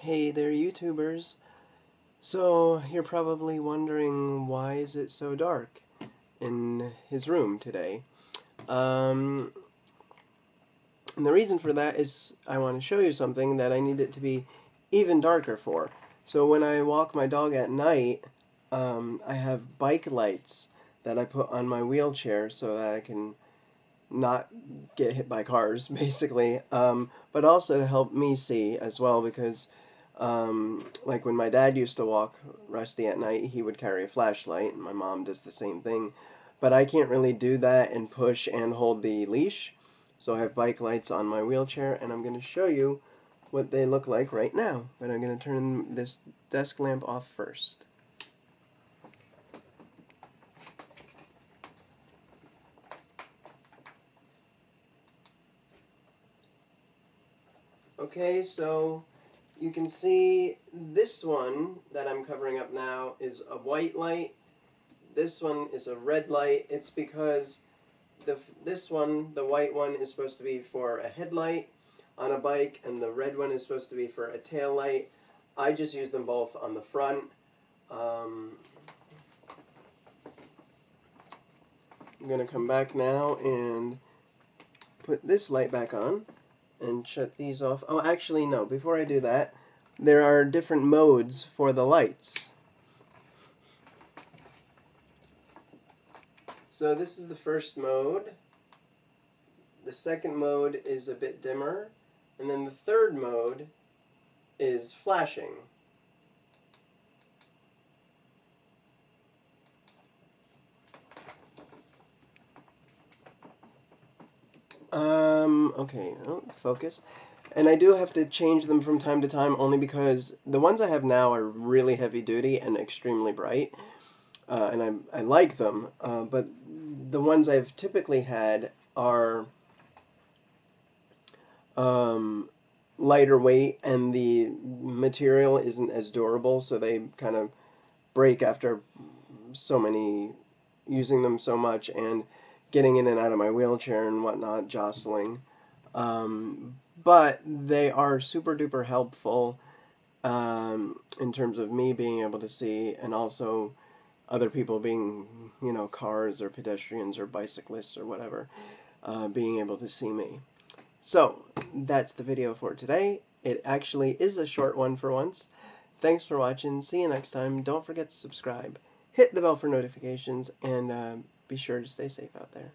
Hey there, YouTubers. So, you're probably wondering why is it so dark in his room today. And the reason for that is I want to show you something that I need it to be even darker for. So when I walk my dog at night, I have bike lights that I put on my wheelchair so that I can not get hit by cars, basically, but also to help me see as well, because like when my dad used to walk Rusty at night, he would carry a flashlight, and my mom does the same thing, but I can't really do that and push and hold the leash, so I have bike lights on my wheelchair, and I'm going to show you what they look like right now, but I'm going to turn this desk lamp off first. Okay, so you can see this one that I'm covering up now is a white light. This one is a red light. It's because the white one, is supposed to be for a headlight on a bike, and the red one is supposed to be for a tail light. I just use them both on the front. I'm going to come back now and put this light back on and shut these off. Oh, actually, no. Before I do that, there are different modes for the lights. So this is the first mode. The second mode is a bit dimmer. And then the third mode is flashing. Okay, focus. And I do have to change them from time to time only because the ones I have now are really heavy duty and extremely bright, and I like them, but the ones I've typically had are lighter weight, and the material isn't as durable, so they kind of break after using them so much, and getting in and out of my wheelchair and whatnot, jostling. But they are super duper helpful in terms of me being able to see, and also other people being, you know, cars or pedestrians or bicyclists or whatever, being able to see me. So, that's the video for today. It actually is a short one for once. Thanks for watching. See you next time. Don't forget to subscribe. Hit the bell for notifications, and be sure to stay safe out there.